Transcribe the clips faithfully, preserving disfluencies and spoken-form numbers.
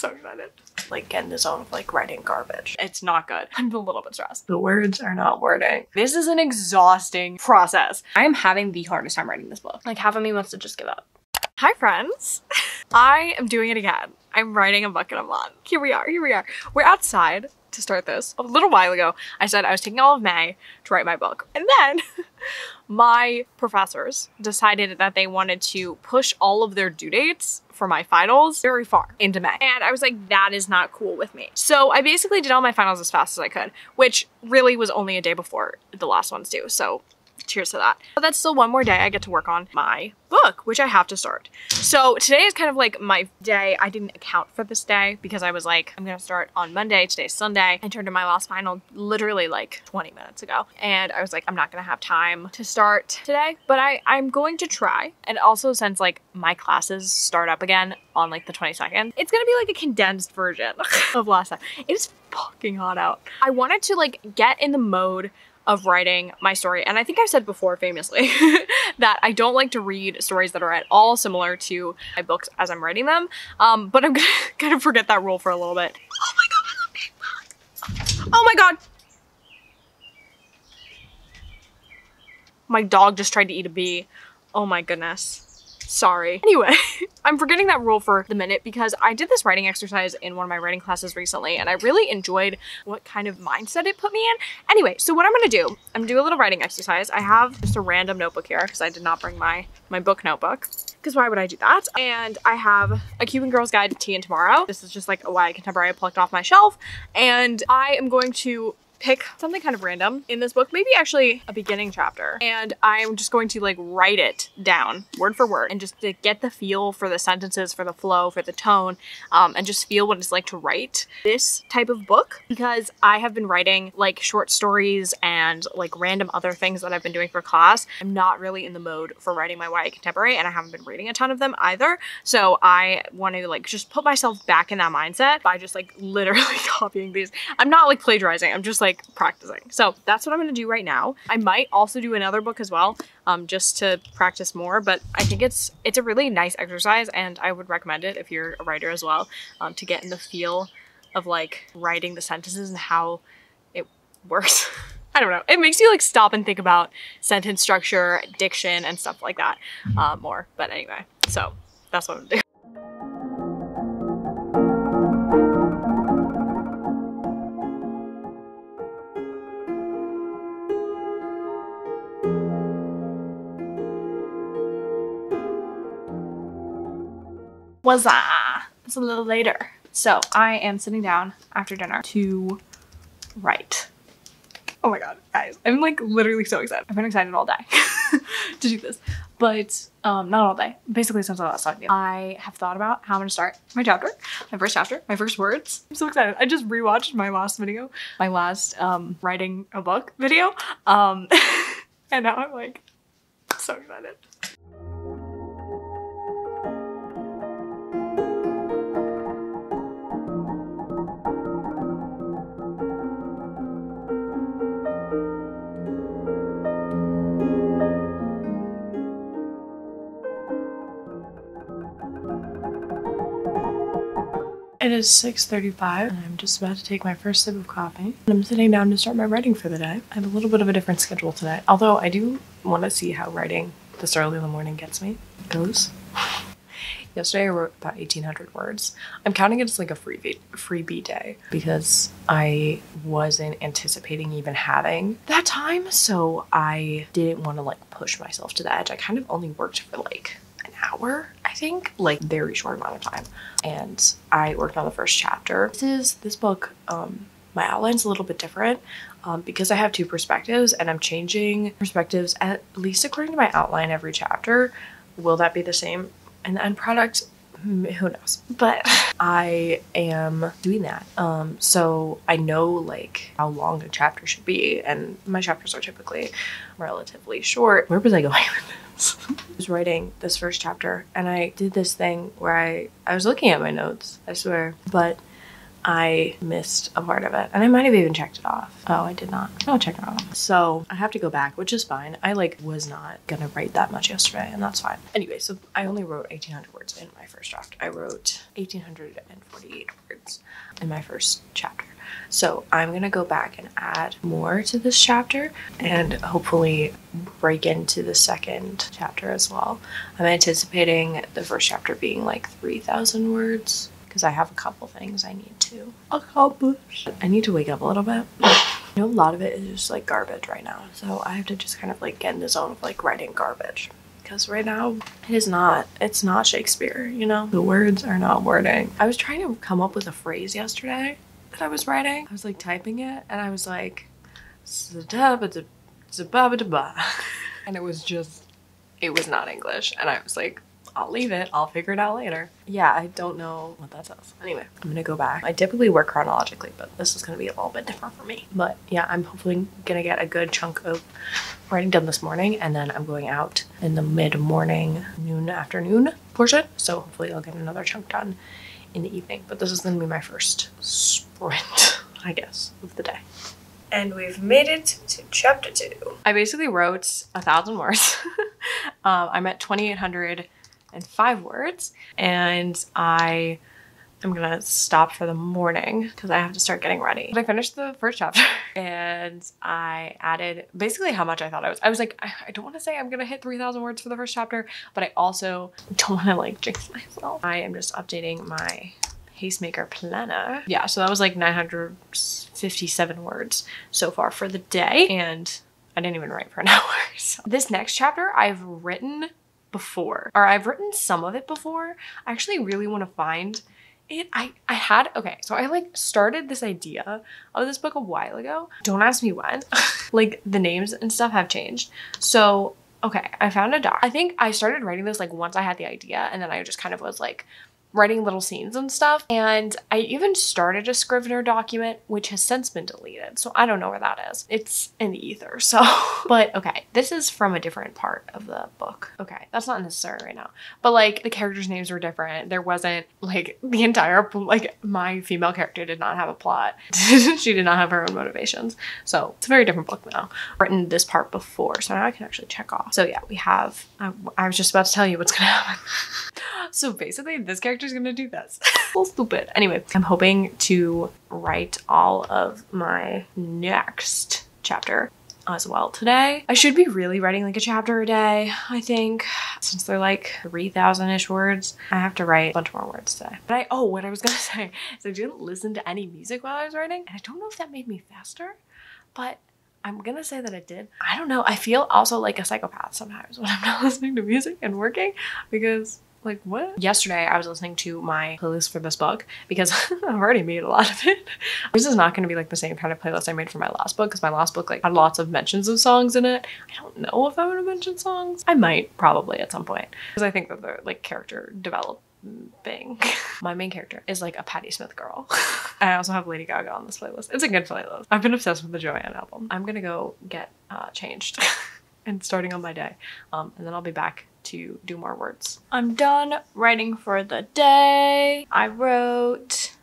so excited. Like get in the zone of like writing garbage. It's not good. I'm a little bit stressed. The words are not wording. This is an exhausting process. I am having the hardest time writing this book. Like half of me wants to just give up. Hi friends. I am doing it again. I'm writing a book in a month. Here we are, here we are. We're outside to start this. A little while ago, I said I was taking all of May to write my book. And then my professors decided that they wanted to push all of their due dates for my finals very far into May. And I was like, that is not cool with me. So I basically did all my finals as fast as I could, which really was only a day before the last one's due. So cheers to that. But that's still one more day I get to work on my book, which I have to start. So today is kind of like my day. I didn't account for this day because I was like, I'm gonna start on Monday, today's Sunday. I turned in my last final literally like twenty minutes ago. And I was like, I'm not gonna have time to start today, but I, I'm going to try. And also since like my classes start up again on like the twenty-second, it's gonna be like a condensed version of last night. It is fucking hot out. I wanted to like get in the mode of writing my story. And I think I've said before famously that I don't like to read stories that are at all similar to my books as I'm writing them. Um, but I'm gonna kind of forget that rule for a little bit. Oh my God, I love big bugs. Oh my God. My dog just tried to eat a bee. Oh my goodness. Sorry. Anyway, I'm forgetting that rule for the minute because I did this writing exercise in one of my writing classes recently and I really enjoyed what kind of mindset it put me in. Anyway, so what I'm gonna do, I'm gonna do a little writing exercise. I have just a random notebook here because I did not bring my, my book notebook. Because why would I do that? And I have a Cuban Girl's Guide to Tea and Tomorrow. This is just like a Y A Contemporary I plucked off my shelf. And I am going to pick something kind of random in this book, maybe actually a beginning chapter. And I'm just going to like write it down word for word and just to get the feel for the sentences, for the flow, for the tone, um, and just feel what it's like to write this type of book because I have been writing like short stories and like random other things that I've been doing for class. I'm not really in the mode for writing my Y A Contemporary and I haven't been reading a ton of them either. So I want to like just put myself back in that mindset by just like literally copying these. I'm not like plagiarizing, I'm just like Like practicing. So that's what I'm gonna do right now. I might also do another book as well, um, just to practice more, but I think it's it's a really nice exercise and I would recommend it if you're a writer as well, um, to get in the feel of like writing the sentences and how it works. I don't know, it makes you like stop and think about sentence structure, diction and stuff like that uh, more, but anyway, so that's what I'm gonna do. Wazza! It's a little later. So I am sitting down after dinner to write. Oh my God, guys, I'm like literally so excited. I've been excited all day to do this, but um, not all day. Basically since I last talked to you. I have thought about how I'm gonna start my chapter, my first chapter, my first words. I'm so excited. I just rewatched my last video, my last um, writing a book video. Um, and now I'm like so excited. It is six thirty-five and I'm just about to take my first sip of coffee. And I'm sitting down to start my writing for the day. I have a little bit of a different schedule today, although I do want to see how writing this early in the morning gets me, goes. Yesterday I wrote about eighteen hundred words. I'm counting it as like a freebie, freebie day because I wasn't anticipating even having that time. So I didn't want to like push myself to the edge. I kind of only worked for like hour, I think, like very short amount of time. And I worked on the first chapter. This is, this book, um, my outline's a little bit different um, because I have two perspectives and I'm changing perspectives at least according to my outline every chapter. Will that be the same in the end product? Who knows? But I am doing that. Um, so I know like how long a chapter should be and my chapters are typically relatively short. Where was I going with this? I was writing this first chapter and I did this thing where I, I was looking at my notes, I swear, but I missed a part of it. And I might have even checked it off. Oh, I did not. I'll check it off. So I have to go back, which is fine. I like was not gonna write that much yesterday, and that's fine. Anyway, so I only wrote eighteen hundred words in my first draft. I wrote eighteen forty-eight words in my first chapter. So I'm gonna go back and add more to this chapter and hopefully break into the second chapter as well. I'm anticipating the first chapter being like three thousand words, because I have a couple things I need to accomplish. I need to wake up a little bit. I know a lot of it is just like garbage right now, so I have to just kind of like get in the zone of like writing garbage, because right now it is not, it's not Shakespeare, you know? The words are not wording. I was trying to come up with a phrase yesterday that I was writing. I was like typing it and I was like, and it was just, it was not English. And I was like, I'll leave it. I'll figure it out later. Yeah, I don't know what that says. Anyway, I'm gonna go back. I typically work chronologically, but this is gonna be a little bit different for me. But yeah, I'm hopefully gonna get a good chunk of writing done this morning, and then I'm going out in the mid-morning, noon, afternoon portion. So hopefully I'll get another chunk done in the evening. But this is gonna be my first sprint, I guess, of the day. And we've made it to chapter two. I basically wrote a thousand words. um, I'm at twenty-eight hundred and five words, and I am gonna stop for the morning because I have to start getting ready. But I finished the first chapter and I added basically how much I thought I was. I was like, I, I don't wanna say I'm gonna hit three thousand words for the first chapter, but I also don't wanna like jinx myself. I am just updating my Pacemaker planner. Yeah, so that was like nine hundred fifty-seven words so far for the day, and I didn't even write for an hour. So this next chapter I've written before, or I've written some of it before. I actually really want to find it. I, I had, okay, so I like started this idea of this book a while ago. Don't ask me when, like the names and stuff have changed. So, okay, I found a doc. I think I started writing this like once I had the idea, and then I just kind of was like writing little scenes and stuff. And I even started a Scrivener document, which has since been deleted. So I don't know where that is. It's in the ether, so. But okay, this is from a different part of the book. Okay, that's not necessary right now. But like the characters' names were different. There wasn't like the entire, like my female character did not have a plot. She did not have her own motivations. So it's a very different book now. Written this part before, so now I can actually check off. So yeah, we have, I, I was just about to tell you what's gonna happen. So basically this character is gonna do this. So stupid. Anyway, I'm hoping to write all of my next chapter as well today. I should be really writing like a chapter a day, I think, since they're like three thousand-ish words. I have to write a bunch more words today. But I, oh, what I was gonna say is I didn't listen to any music while I was writing, and I don't know if that made me faster, but I'm gonna say that it did. I don't know. I feel also like a psychopath sometimes when I'm not listening to music and working, because like what? Yesterday I was listening to my playlist for this book because I've already made a lot of it. This is not going to be like the same kind of playlist I made for my last book, because my last book like had lots of mentions of songs in it. I don't know if I would have mentioned songs. I might probably at some point, because I think that they're like character developed. Bang. My main character is like a Patti Smith girl. I also have Lady Gaga on this playlist. It's a good playlist. I've been obsessed with the Joanne album. I'm gonna go get uh, changed and starting on my day, um, and then I'll be back to do more words. I'm done writing for the day. I wrote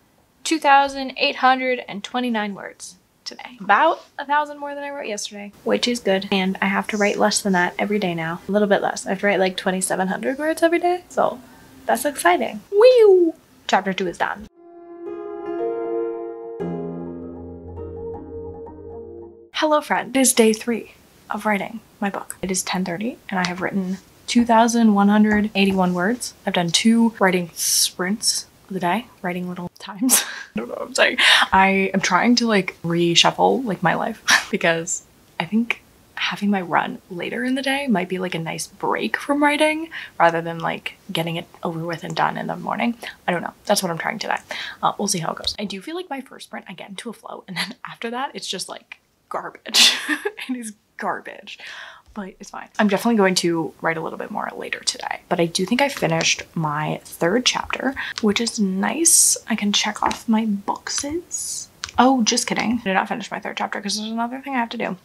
two thousand eight hundred twenty-nine words today. About a thousand more than I wrote yesterday, which is good. And I have to write less than that every day now. A little bit less. I have to write like twenty-seven hundred words every day. So that's exciting. Woo! Chapter two is done. Hello friend. It is day three of writing my book. It is ten thirty and I have written two thousand one hundred eighty-one words. I've done two writing sprints of the day, writing little times. I don't know what I'm saying. I am trying to like reshuffle like my life because I think having my run later in the day might be like a nice break from writing rather than like getting it over with and done in the morning. I don't know. That's what I'm trying today. Uh, we'll see how it goes. I do feel like my first sprint, I get into a flow, and then after that, it's just like garbage. It is garbage, but it's fine. I'm definitely going to write a little bit more later today, but I do think I finished my third chapter, which is nice. I can check off my boxes. Oh, just kidding. I did not finish my third chapter because there's another thing I have to do.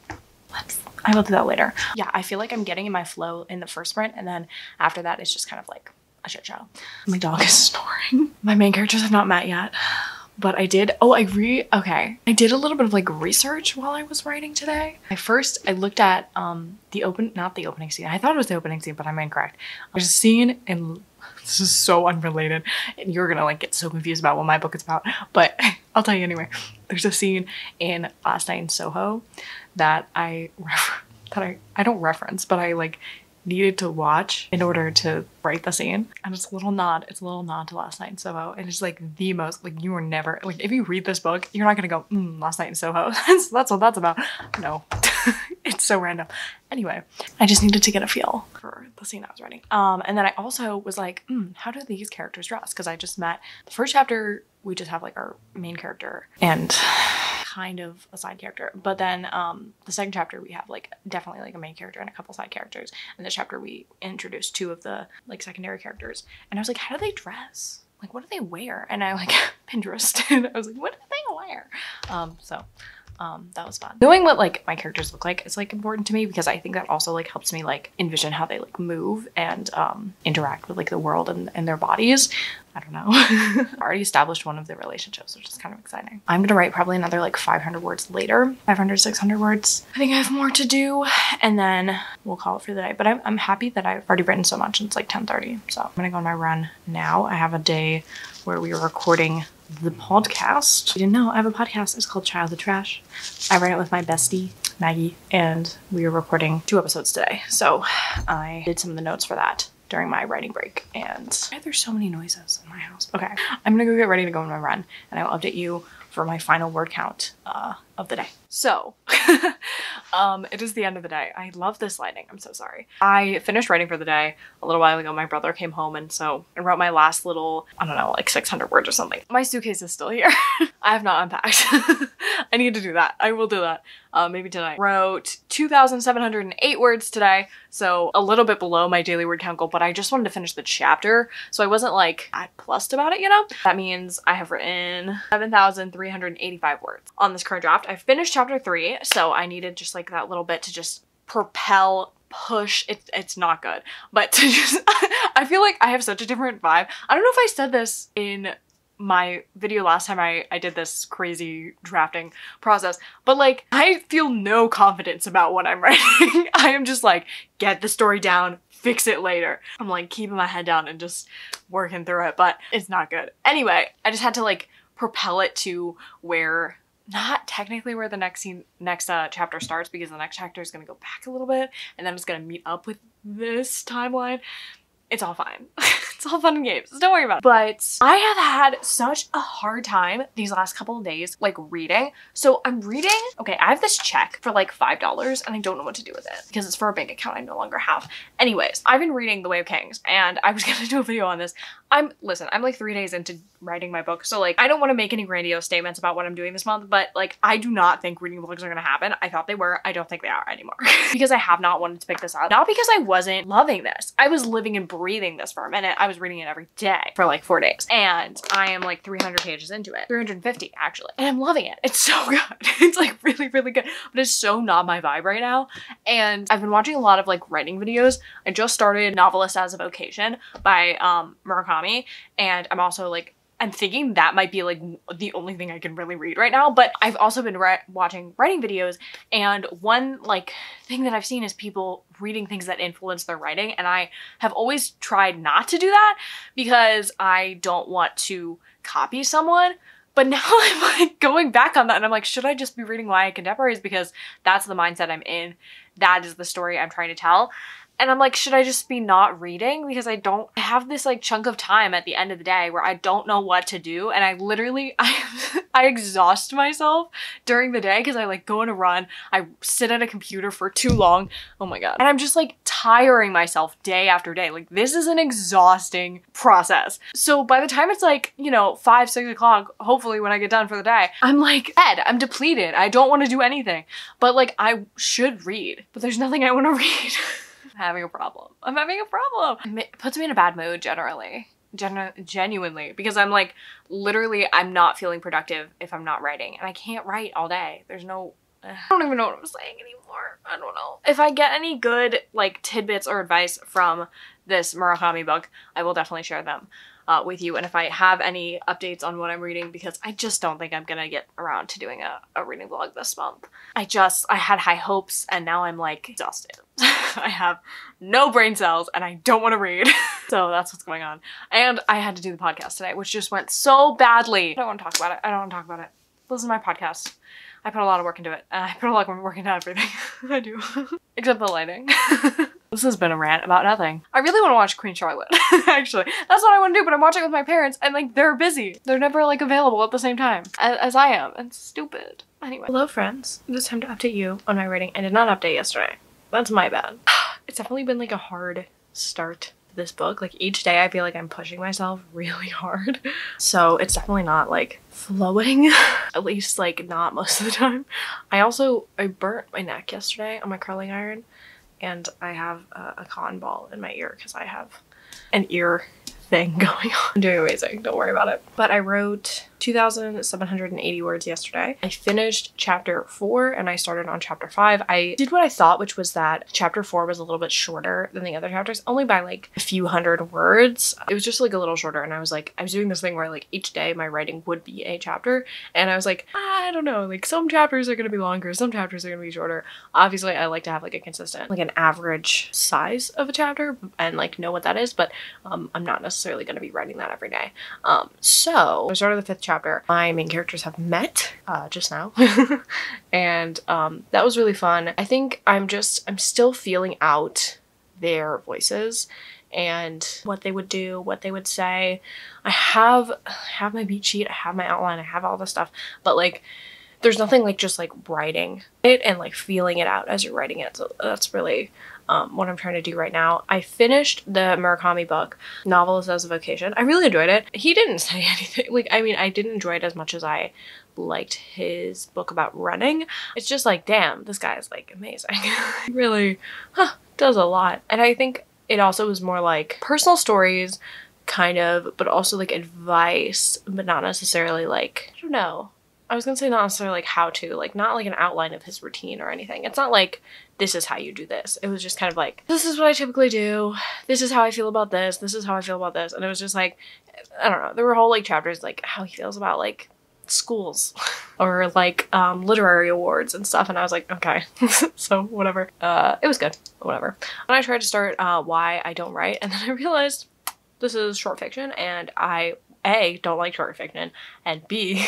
Let's, I will do that later. Yeah, I feel like I'm getting in my flow in the first sprint, and then after that, it's just kind of like a shit show. My dog is snoring. My main characters have not met yet. but I did, oh, I re, okay. I did a little bit of like research while I was writing today. I first, I looked at um, the open, not the opening scene. I thought it was the opening scene, but I'm incorrect. There's a scene in, this is so unrelated and you're gonna like get so confused about what my book is about, but I'll tell you anyway. There's a scene in Last Night in Soho that I, that I, I don't reference, but I like needed to watch in order to write the scene. And it's a little nod, it's a little nod to Last Night in Soho. And it's like the most, like you are never, like if you read this book, you're not gonna go, mm, Last Night in Soho. that's, that's what that's about. No, it's so random. Anyway, I just needed to get a feel for the scene I was writing. Um, and then I also was like, mm, how do these characters dress? Cause I just met the first chapter, we just have like our main character and kind of a side character, but then um the second chapter we have like definitely like a main character and a couple side characters, and this chapter we introduced two of the like secondary characters. And I was like, how do they dress, like what do they wear? And I like Pinterested. I was like, what do they wear? um so um that was fun. Knowing what like my characters look like is like important to me, because I think that also like helps me like envision how they like move and um interact with like the world and, and their bodies. I don't know. I already established one of the relationships, which is kind of exciting. I'm gonna write probably another like five hundred words later, five hundred, six hundred words. I think I have more to do, and then we'll call it for the day. But I'm, I'm happy that I've already written so much, and it's like ten thirty. So I'm gonna go on my run now. I have a day where we are recording the podcast. If you didn't know, I have a podcast. It's called Childhood Trash. I write it with my bestie, Maggie, and we are recording two episodes today. So I did some of the notes for that during my writing break. And there's so many noises in my house. Okay, I'm gonna go get ready to go on my run, and I will update you for my final word count uh, of the day. So um, it is the end of the day. I love this lighting, I'm so sorry. I finished writing for the day a little while ago. My brother came home, and so I wrote my last little, I don't know, like six hundred words or something. My suitcase is still here. I have not unpacked. I need to do that. I will do that. Uh, maybe tonight. Wrote two thousand seven hundred eight words today, so a little bit below my daily word count goal, but I just wanted to finish the chapter, so I wasn't like that plussed about it, you know? That means I have written seven thousand three hundred eighty-five words on this current draft. I finished chapter three, so I needed just like that little bit to just propel, push. It, it's not good, but to just, I feel like I have such a different vibe. I don't know if I said this in my video last time I, I did this crazy drafting process, but like I feel no confidence about what I'm writing. I am just like, get the story down, fix it later. I'm like keeping my head down and just working through it, but it's not good. Anyway, I just had to like propel it to where, not technically where the next scene, next uh, chapter starts, because the next chapter is gonna go back a little bit and then it's gonna meet up with this timeline. It's all fine. It's all fun and games. Don't worry about it. But I have had such a hard time these last couple of days, like reading. So I'm reading, okay, I have this check for like five dollars and I don't know what to do with it because it's for a bank account I no longer have. Anyways, I've been reading The Way of Kings, and I was gonna do a video on this. I'm, listen, I'm like three days into writing my book. So like, I don't wanna make any grandiose statements about what I'm doing this month, but like, I do not think reading books are gonna happen. I thought they were, I don't think they are anymore. Because I have not wanted to pick this up. Not because I wasn't loving this. I was living and breathing this for a minute. I was reading it every day for like four days. And I am like three hundred pages into it, three hundred fifty actually. And I'm loving it. It's so good. It's like really, really good, but it's so not my vibe right now. And I've been watching a lot of like writing videos. I just started Novelist as a Vocation by um, Murakami. And I'm also like, I'm thinking that might be like the only thing I can really read right now, but I've also been re watching writing videos, and one like thing that I've seen is people reading things that influence their writing, and I have always tried not to do that because I don't want to copy someone. But now I'm like going back on that, and I'm like, should I just be reading Y A contemporaries, because that's the mindset I'm in, that is the story I'm trying to tell. And I'm like, should I just be not reading? Because I don't I have this like chunk of time at the end of the day where I don't know what to do. And I literally, I, I exhaust myself during the day because I like go on a run. I sit at a computer for too long. Oh my God. And I'm just like tiring myself day after day. Like this is an exhausting process. So by the time it's like, you know, five, six o'clock, hopefully when I get done for the day, I'm like, Ed, I'm depleted. I don't want to do anything. But like, I should read, but there's nothing I want to read. I'm having a problem. I'm having a problem. It puts me in a bad mood generally, Genu genuinely, because I'm like, literally, I'm not feeling productive if I'm not writing, and I can't write all day. There's no, uh, I don't even know what I'm saying anymore. I don't know. If I get any good like tidbits or advice from this Murakami book, I will definitely share them. uh, with you, and if I have any updates on what I'm reading, because I just don't think I'm gonna get around to doing a, a reading vlog this month. I just, I had high hopes and now I'm like exhausted. I have no brain cells and I don't want to read. So that's what's going on. And I had to do the podcast today, which just went so badly. I don't want to talk about it. I don't want to talk about it. Listen to my podcast. I put a lot of work into it. Uh, I put a lot of work into everything. I do. Except the lighting. This has been a rant about nothing. I really want to watch Queen Charlotte, actually. That's what I want to do, but I'm watching it with my parents and like they're busy. They're never like available at the same time as, as I am. It's stupid. Anyway. Hello friends. It is time to update you on my writing. I did not update yesterday. That's my bad. It's definitely been like a hard start to this book. Like each day I feel like I'm pushing myself really hard. So it's definitely not like flowing, at least like not most of the time. I also, I burnt my neck yesterday on my curling iron and I have a, a cotton ball in my ear because I have an ear thing going on. I'm doing amazing, don't worry about it. But I wrote two thousand seven hundred eighty words yesterday. I finished chapter four and I started on chapter five. I did what I thought, which was that chapter four was a little bit shorter than the other chapters, only by like a few hundred words. It was just like a little shorter and I was like, I was doing this thing where like each day my writing would be a chapter and I was like, I don't know, like some chapters are gonna be longer, some chapters are gonna be shorter. Obviously I like to have like a consistent, like an average size of a chapter and like know what that is, but um, I'm not necessarily gonna be writing that every day. Um, so I started the fifth chapter. Chapter. My main characters have met uh, just now and um, that was really fun. I think I'm just, I'm still feeling out their voices and what they would do, what they would say. I have, I have my beat sheet, I have my outline, I have all this stuff, but like there's nothing like just like writing it and like feeling it out as you're writing it. So that's really um, what I'm trying to do right now. I finished the Murakami book, Novelist as a Vocation. I really enjoyed it. He didn't say anything. Like, I mean, I didn't enjoy it as much as I liked his book about running. It's just like, damn, this guy is like amazing. He really huh, does a lot. And I think it also was more like personal stories kind of, but also like advice, but not necessarily like, I don't know. I was gonna say not necessarily like how to, like not like an outline of his routine or anything. It's not like, this is how you do this. It was just kind of like, this is what I typically do. This is how I feel about this. This is how I feel about this. And it was just like, I don't know. There were whole like chapters, like how he feels about like schools or like um, literary awards and stuff. And I was like, okay, so whatever. Uh, it was good, whatever. And I tried to start uh, Why I Don't Write. And then I realized this is short fiction and I A, don't like short fiction, and B,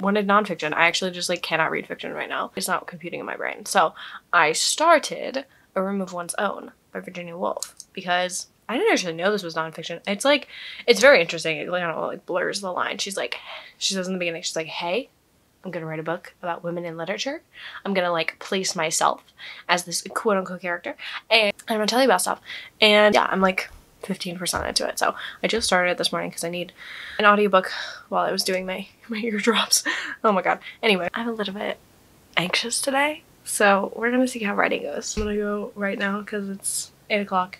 wanted nonfiction. I actually just like cannot read fiction right now. It's not computing in my brain. So I started A Room of One's Own by Virginia Woolf because I didn't actually know this was nonfiction. It's like, it's very interesting. It like, I don't know, like blurs the line. She's like, she says in the beginning, she's like, hey, I'm gonna write a book about women in literature. I'm gonna like place myself as this quote unquote character and I'm gonna tell you about stuff. And yeah, I'm like, fifteen percent into it. So I just started it this morning because I need an audiobook while I was doing my, my eardrops. Oh my god. Anyway, I'm a little bit anxious today. So we're going to see how writing goes. I'm going to go right now because it's eight o'clock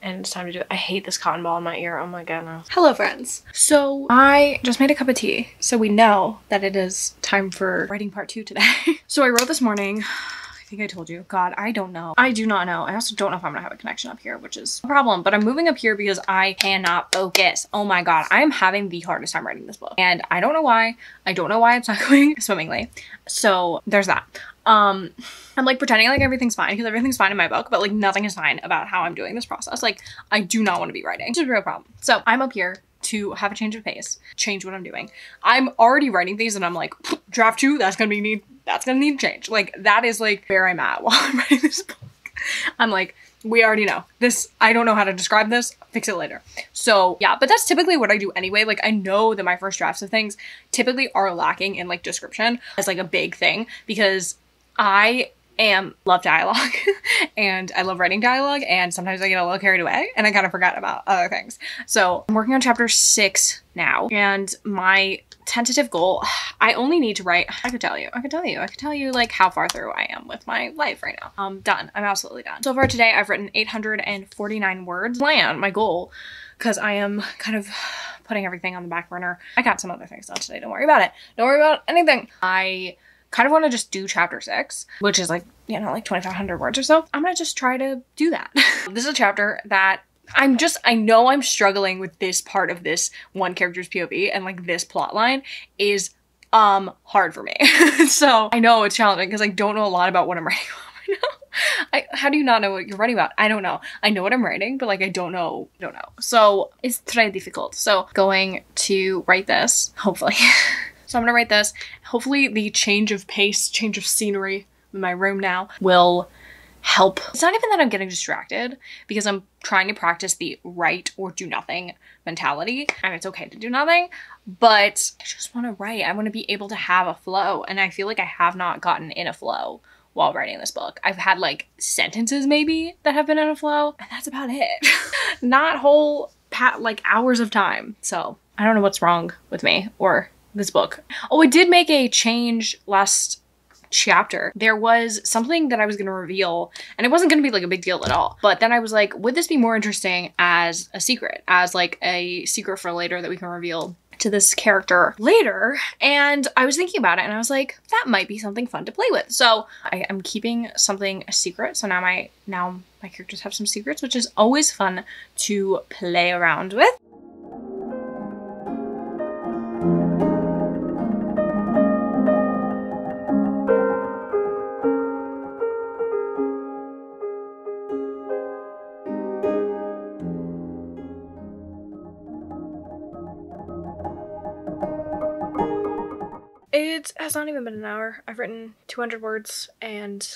and it's time to do it. I hate this cotton ball in my ear. Oh my god, no. Hello friends. So I just made a cup of tea. So we know that it is time for writing part two today. So I wrote this morning. I think I told you. God, I don't know. I do not know. I also don't know if I'm gonna have a connection up here, which is a problem, but I'm moving up here because I cannot focus. Oh my God, I'm having the hardest time writing this book. And I don't know why. I don't know why it's not going swimmingly. So there's that. Um, I'm like pretending like everything's fine because everything's fine in my book, but like nothing is fine about how I'm doing this process. Like I do not want to be writing. It's a real problem. So I'm up here to have a change of pace, change what I'm doing. I'm already writing these and I'm like, draft two, that's gonna be need. That's gonna need change. Like that is like where I'm at while I'm writing this book. I'm like, we already know this. I don't know how to describe this. Fix it later. So yeah, but that's typically what I do anyway. Like I know that my first drafts of things typically are lacking in like description. It's like a big thing because I am love dialogue and I love writing dialogue and sometimes I get a little carried away and I kind of forgot about other things. So I'm working on chapter six now and my tentative goal, I only need to write, I could tell you, I could tell you, I could tell you like how far through I am with my life right now. I'm done. I'm absolutely done. So far today, I've written eight hundred forty-nine words. Plan, my goal, because I am kind of putting everything on the back burner. I got some other things done today. Don't worry about it. Don't worry about anything. I kind of want to just do chapter six, which is like, you know, like twenty-five hundred words or so. I'm going to just try to do that. This is a chapter that I'm just, I know I'm struggling with this part of this one character's P O V and like this plot line is um hard for me. So I know it's challenging because I don't know a lot about what I'm writing about right now. I, how do you not know what you're writing about? I don't know. I know what I'm writing, but like I don't know, don't know. So it's very difficult. So going to write this, hopefully. So I'm gonna write this. Hopefully the change of pace, change of scenery in my room now will help. It's not even that I'm getting distracted because I'm trying to practice the write or do nothing mentality, and it's okay to do nothing, but I just want to write. I want to be able to have a flow, and I feel like I have not gotten in a flow while writing this book. I've had like sentences maybe that have been in a flow, and that's about it. Not whole pat like hours of time. So I don't know what's wrong with me or this book. Oh, I did make a change last chapter. There was something that I was going to reveal, and it wasn't going to be like a big deal at all, but then I was like, would this be more interesting as a secret, as like a secret for later that we can reveal to this character later? And I was thinking about it, and I was like, that might be something fun to play with. So I am keeping something a secret, so now my now my characters have some secrets, which is always fun to play around with. It has not even been an hour. I've written two hundred words and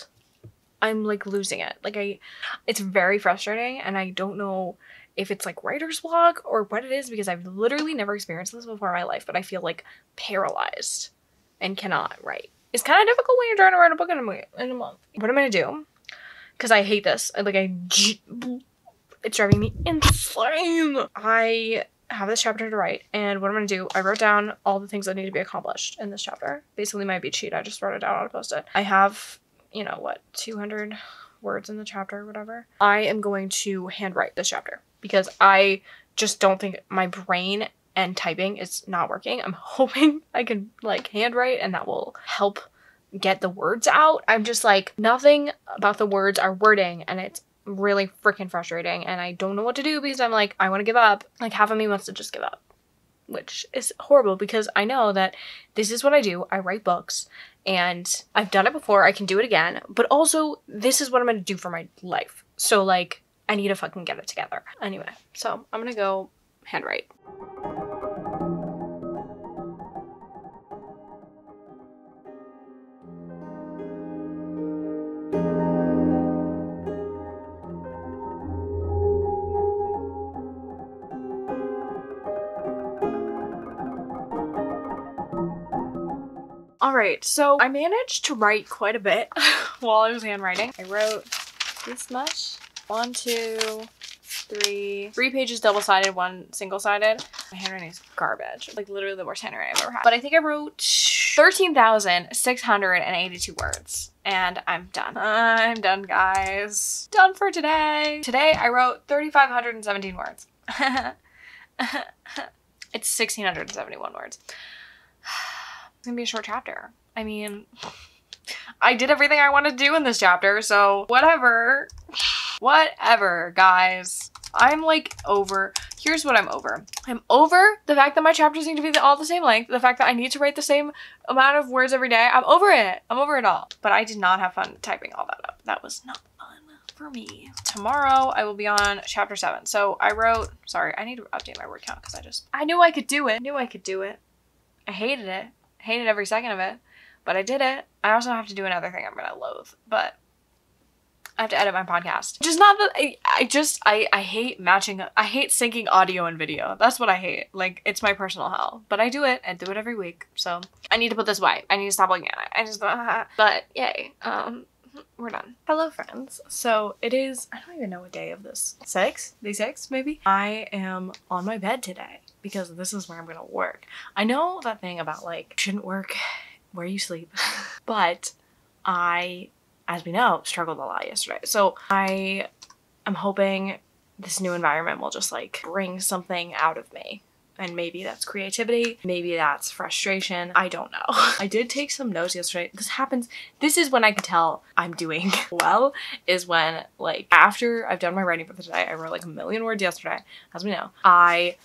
I'm like losing it. Like I, it's very frustrating, and I don't know if it's like writer's block or what it is, because I've literally never experienced this before in my life, but I feel like paralyzed and cannot write. It's kind of difficult when you're trying to write a book in a, in a month. What am I gonna do? Cause I hate this. I, like I, it's driving me insane. I have this chapter to write, and what I'm gonna do, I wrote down all the things that need to be accomplished in this chapter. Basically my beat sheet, I just wrote it down on a post-it. I have, you know, what, two hundred words in the chapter or whatever. I am going to handwrite this chapter because I just don't think my brain and typing is not working. I'm hoping I can like handwrite, and that will help get the words out. I'm just like, nothing about the words are wording, and it's really freaking frustrating, and I don't know what to do because I'm like, I want to give up. Like half of me wants to just give up, which is horrible because I know that this is what I do. I write books, and I've done it before. I can do it again, but also this is what I'm going to do for my life. So like I need to fucking get it together. Anyway, so I'm going to go handwrite. Alright, so I managed to write quite a bit while I was handwriting. I wrote this much. One, two, three. Three pages double-sided, one single-sided. My handwriting is garbage. Like literally the worst handwriting I've ever had. But I think I wrote thirteen thousand six hundred eighty-two words. And I'm done. I'm done, guys. Done for today. Today I wrote three thousand five hundred seventeen words. It's one thousand six hundred seventy-one words. It's gonna be a short chapter. I mean, I did everything I wanted to do in this chapter, so whatever. Whatever, guys. I'm like over. Here's what I'm over. I'm over the fact that my chapters need to be all the same length, the fact that I need to write the same amount of words every day. I'm over it. I'm over it all. But I did not have fun typing all that up. That was not fun for me. Tomorrow I will be on chapter seven. So I wrote, sorry, I need to update my word count because I just, I knew I could do it. I knew I could do it. I hated it. Hated every second of it, but I did it. I also have to do another thing I'm gonna loathe, but I have to edit my podcast. Just not that I, I just, I, I hate matching, I hate syncing audio and video. That's what I hate. Like, it's my personal hell, but I do it. I do it every week. So I need to put this away. I need to stop looking at it. I just, uh, but yay. Um, we're done. Hello, friends. So it is, I don't even know what day of this. Six? Day six, maybe? I am on my bed today, because this is where I'm gonna work. I know that thing about like, shouldn't work where you sleep, but I, as we know, struggled a lot yesterday. So I am hoping this new environment will just like bring something out of me And maybe that's creativity, maybe that's frustration, I don't know. I did take some notes yesterday. This happens, this is when I can tell I'm doing well, is when, like, after I've done my writing for the day, I wrote like a million words yesterday, as we know, I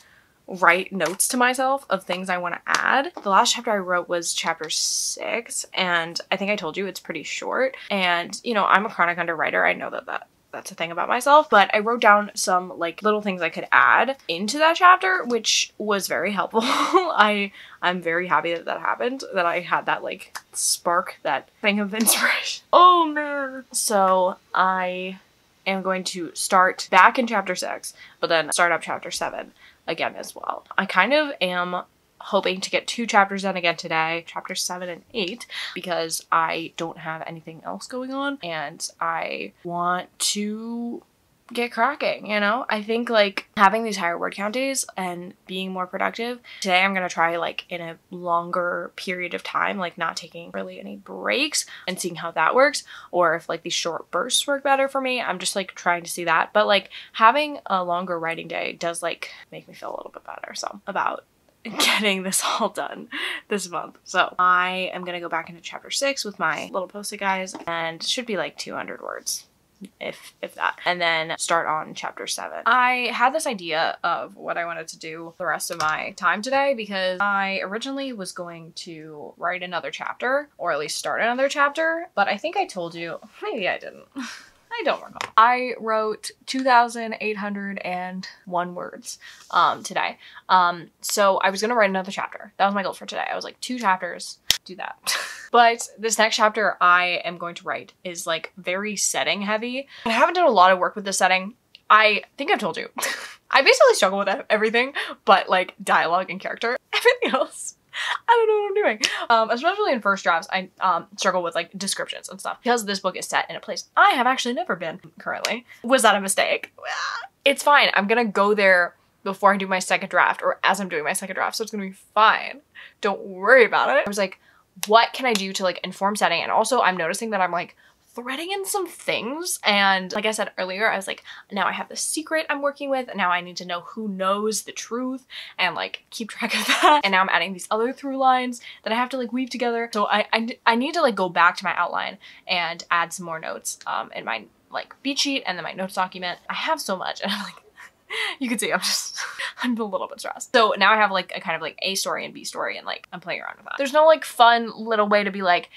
write notes to myself of things I want to add. The last chapter I wrote was chapter six, and I think I told you it's pretty short. And, you know, I'm a chronic underwriter. I know that that that's a thing about myself, but I wrote down some like little things I could add into that chapter, which was very helpful. I, I'm very happy that that happened, that I had that like spark, that thing of inspiration. Oh man. So I am going to start back in chapter six, but then start up chapter seven again as well. I kind of am hoping to get two chapters done again today, chapter seven and eight, because I don't have anything else going on and I want to get cracking, you know? I think like having these higher word count days and being more productive, today I'm gonna try like in a longer period of time, like not taking really any breaks and seeing how that works, or if like these short bursts work better for me. I'm just like trying to see that, but like having a longer writing day does like make me feel a little bit better, so about getting this all done this month. So I am gonna go back into chapter six with my little post-it guys, and it should be like two hundred words. If, if that, and then start on chapter seven. I had this idea of what I wanted to do the rest of my time today, because I originally was going to write another chapter, or at least start another chapter, but I think I told you, maybe I didn't. I don't recall. I wrote two thousand eight hundred one words um, today. Um, so I was gonna write another chapter. That was my goal for today. I was like, two chapters, do that. But this next chapter I am going to write is like very setting heavy. I haven't done a lot of work with the setting. I think I've told you. I basically struggle with everything but like dialogue and character. Everything else, I don't know what I'm doing. Um, especially in first drafts, I um, struggle with like descriptions and stuff, because this book is set in a place I have actually never been currently. Was that a mistake? It's fine. I'm gonna go there before I do my second draft, or as I'm doing my second draft, so it's gonna be fine. Don't worry about it. I was like, what can I do to like inform setting? And also I'm noticing that I'm like threading in some things. And like I said earlier, I was like, now I have this secret I'm working with. And now I need to know who knows the truth and like keep track of that. And now I'm adding these other through lines that I have to like weave together. So I, I, I need to like go back to my outline and add some more notes um, in my like beat sheet and then my notes document. I have so much, and I'm like, you can see I'm just, I'm a little bit stressed. So now I have like a kind of like A story and B story, and like I'm playing around with that. There's no like fun little way to be like,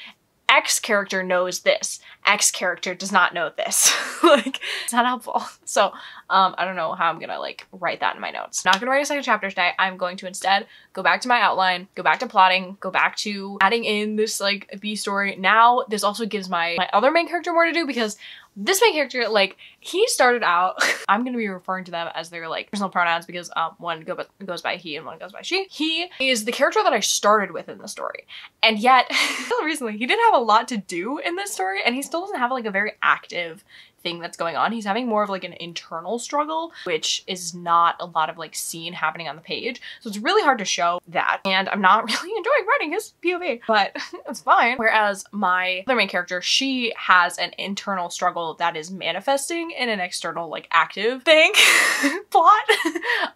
X character knows this, X character does not know this. Like, it's not helpful. So um, I don't know how I'm gonna like write that in my notes. I'm not gonna write a second chapter today. I'm going to instead go back to my outline, go back to plotting, go back to adding in this like B story. Now this also gives my, my other main character more to do, because this main character, like, he started out, I'm gonna be referring to them as their like personal pronouns, because um, one go, goes by he and one goes by she. He is the character that I started with in the story. And yet, until recently, he didn't have a lot to do in this story, and he still doesn't have like a very active thing that's going on. He's having more of like an internal struggle, which is not a lot of like scene happening on the page. So it's really hard to show that. And I'm not really enjoying writing his P O V, but it's fine. Whereas my other main character, she has an internal struggle that is manifesting in an external like active thing plot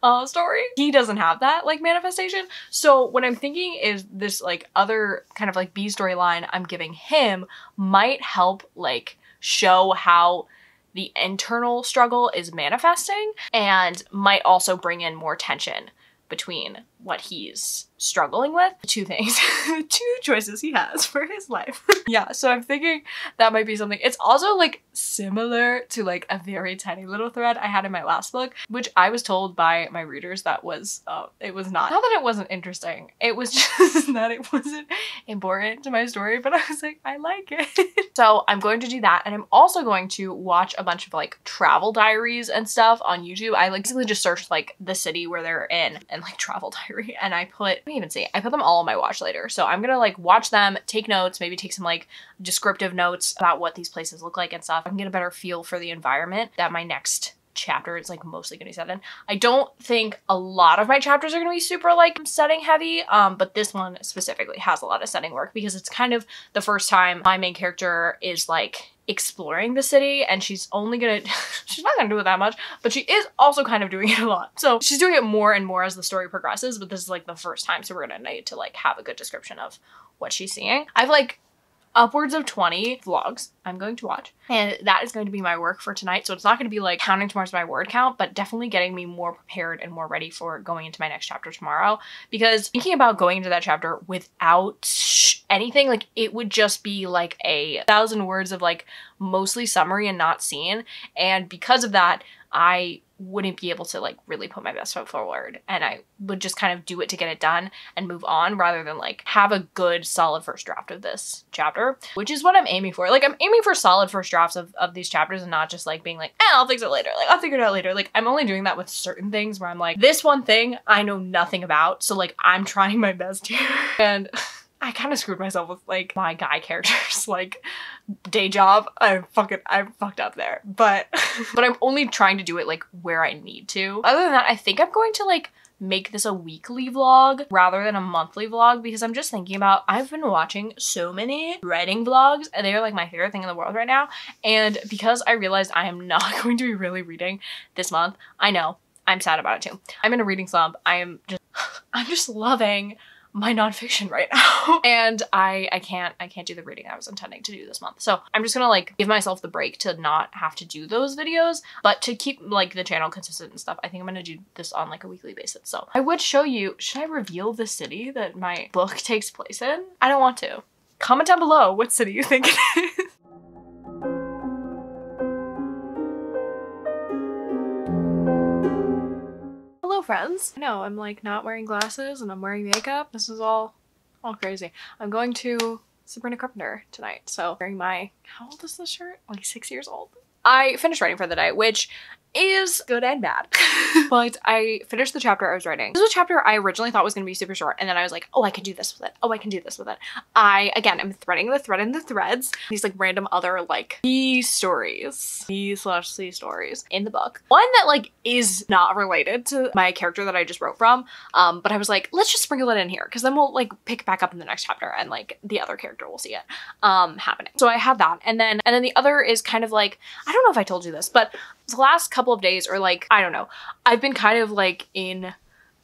uh, story. He doesn't have that like manifestation. So what I'm thinking is this like other kind of like B storyline I'm giving him might help like show how the internal struggle is manifesting, and might also bring in more tension between what he's struggling with. Two things, two choices he has for his life. Yeah, so I'm thinking that might be something. It's also like similar to like a very tiny little thread I had in my last book, which I was told by my readers that was, uh, it was not, not that it wasn't interesting, it was just that it wasn't important to my story, but I was like, I like it. So I'm going to do that, and I'm also going to watch a bunch of like travel diaries and stuff on YouTube. I like basically just searched like the city where they're in and like travel diary, and I put, let me even see, I put them all on my watch later. So I'm gonna like watch them, take notes, maybe take some like descriptive notes about what these places look like and stuff. I can get a better feel for the environment that my next chapter. It's like mostly gonna be set in. I don't think a lot of my chapters are gonna be super like setting heavy, um, but this one specifically has a lot of setting work because it's kind of the first time my main character is like exploring the city, and she's only gonna, she's not gonna do it that much, but she is also kind of doing it a lot. So she's doing it more and more as the story progresses, but this is like the first time, so we're gonna need to like have a good description of what she's seeing. I've like upwards of twenty vlogs I'm going to watch, and that is going to be my work for tonight. So it's not going to be like counting towards my word count, but definitely getting me more prepared and more ready for going into my next chapter tomorrow, because thinking about going into that chapter without anything, like it would just be like a thousand words of like mostly summary and not scene, and because of that I wouldn't be able to like really put my best foot forward, and I would just kind of do it to get it done and move on rather than like have a good solid first draft of this chapter, which is what I'm aiming for. Like I'm aiming for solid first drafts of, of these chapters and not just like being like, eh, I'll fix it later. Like I'll figure it out later. Like I'm only doing that with certain things where I'm like, this one thing I know nothing about. So like I'm trying my best here. And I kind of screwed myself with like my guy character's like day job. I fucking, I fucked up there, but, but I'm only trying to do it like where I need to. Other than that, I think I'm going to like make this a weekly vlog rather than a monthly vlog, because I'm just thinking about, I've been watching so many writing vlogs and they are like my favorite thing in the world right now. And because I realized I am not going to be really reading this month, I know, I'm sad about it too. I'm in a reading slump. I am just, I'm just loving my nonfiction right now. And I, I can't, I can't do the reading I was intending to do this month. So I'm just gonna like give myself the break to not have to do those videos, but to keep like the channel consistent and stuff, I think I'm gonna do this on like a weekly basis. So I would show you, should I reveal the city that my book takes place in? I don't want to. Comment down below what city you think it is. Friends. No, I'm like not wearing glasses and I'm wearing makeup. This is all all crazy. I'm going to Sabrina Carpenter tonight. So wearing my, how old is this shirt? Like six years old. I finished writing for the day, which is good and bad. But I finished the chapter I was writing. This is a chapter I originally thought was going to be super short, and then I was like, oh, I can do this with it. Oh, I can do this with it. I, again, I'm threading the thread in the threads. These like random other like B stories, B slash C stories in the book. One that like is not related to my character that I just wrote from, um, but I was like, let's just sprinkle it in here because then we'll like pick back up in the next chapter and like the other character will see it um, happening. So I had that. And then, and then the other is kind of like, I don't know if I told you this, but the last couple of days, or like, I don't know, I've been kind of like in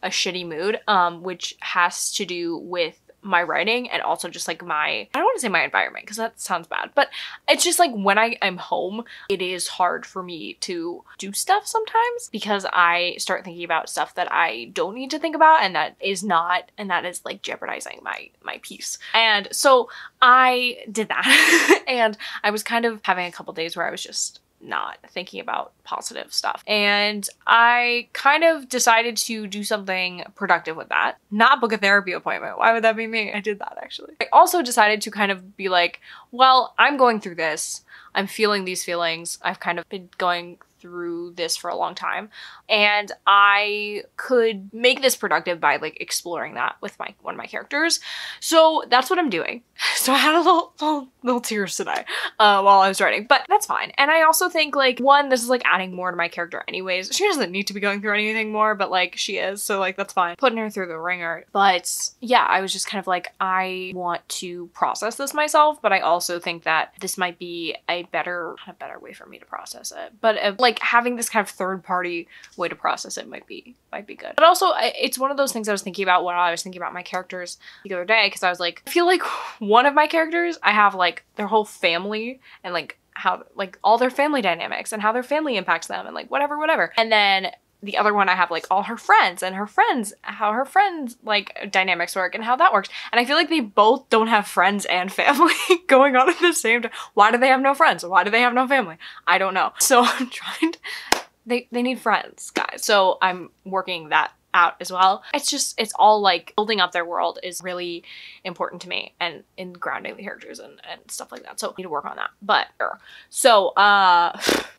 a shitty mood, um, which has to do with my writing and also just like my, I don't want to say my environment because that sounds bad, but it's just like when I am home, it is hard for me to do stuff sometimes because I start thinking about stuff that I don't need to think about, and that is not, and that is like jeopardizing my, my peace. And so I did that and I was kind of having a couple days where I was just not thinking about positive stuff. And I kind of decided to do something productive with that. Not book a therapy appointment. Why would that be me? I did that actually. I also decided to kind of be like, well, I'm going through this. I'm feeling these feelings. I've kind of been going through this for a long time, and I could make this productive by like exploring that with my one of my characters. So that's what I'm doing. So I had a little little, little tears today uh, while I was writing, but that's fine. And I also think like, one, this is like adding more to my character anyways. She doesn't need to be going through anything more, but like she is, so like that's fine. Putting her through the ringer. But yeah, I was just kind of like, I want to process this myself, but I also think that this might be a better, a better way for me to process it. But if, like having this kind of third party way to process it might be might be good. But also it's one of those things I was thinking about while I was thinking about my characters the other day, because I was like, I feel like one of my characters, I have like their whole family and like how like all their family dynamics and how their family impacts them and like whatever whatever. And then the other one I have like all her friends and her friends, how her friends like dynamics work and how that works. And I feel like they both don't have friends and family going on at the same time. Why do they have no friends? Why do they have no family? I don't know. So I'm trying to, they, they need friends, guys. So I'm working that out as well. It's just, it's all like building up their world is really important to me, and in grounding the characters and, and stuff like that. So I need to work on that, but so, uh,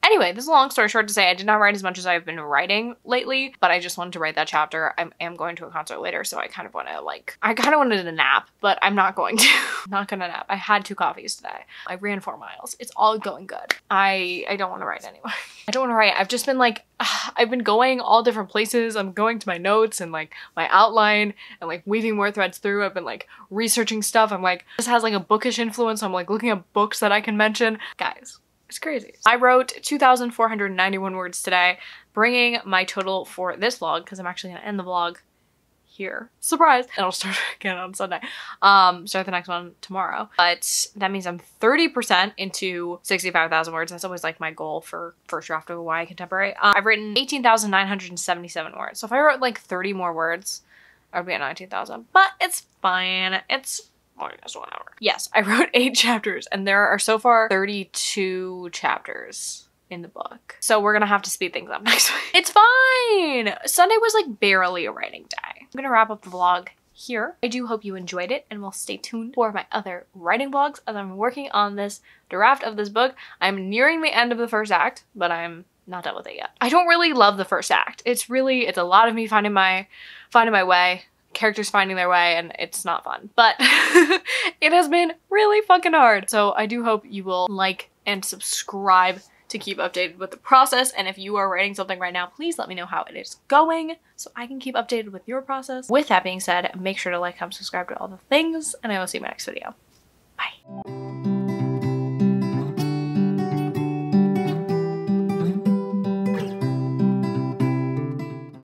Anyway, this is a long story short to say I did not write as much as I've been writing lately, but I just wanted to write that chapter. I am going to a concert later, so I kind of want to like, I kind of wanted a nap, but I'm not going to. I'm not gonna nap. I had two coffees today. I ran four miles. It's all going good. I, I don't want to write anyway. I don't want to write. I've just been like, ugh, I've been going all different places. I'm going to my notes and like my outline and like weaving more threads through. I've been like researching stuff. I'm like, this has like a bookish influence. So I'm like looking at books that I can mention. Guys, it's crazy. I wrote two thousand four hundred ninety-one words today, bringing my total for this vlog, because I'm actually gonna end the vlog here. Surprise! And I'll start again on Sunday. Um, start the next one tomorrow. But that means I'm thirty percent into sixty-five thousand words. That's always like my goal for first draft of a Y A contemporary. Um, I've written eighteen thousand nine hundred seventy-seven words. So if I wrote like thirty more words, I would be at nineteen thousand. But it's fine. It's one hour. Yes, I wrote eight chapters and there are so far thirty-two chapters in the book. So we're gonna have to speed things up next week. It's fine! Sunday was like barely a writing day. I'm gonna wrap up the vlog here. I do hope you enjoyed it and will stay tuned for my other writing vlogs as I'm working on this draft of this book. I'm nearing the end of the first act, but I'm not done with it yet. I don't really love the first act. It's really, it's a lot of me finding my, finding my way. Characters finding their way, and it's not fun, but it has been really fucking hard. So I do hope you will like and subscribe to keep updated with the process. And if you are writing something right now, please let me know how it is going so I can keep updated with your process. With that being said, make sure to like, comment, subscribe to all the things, and I will see you in my next video. Bye.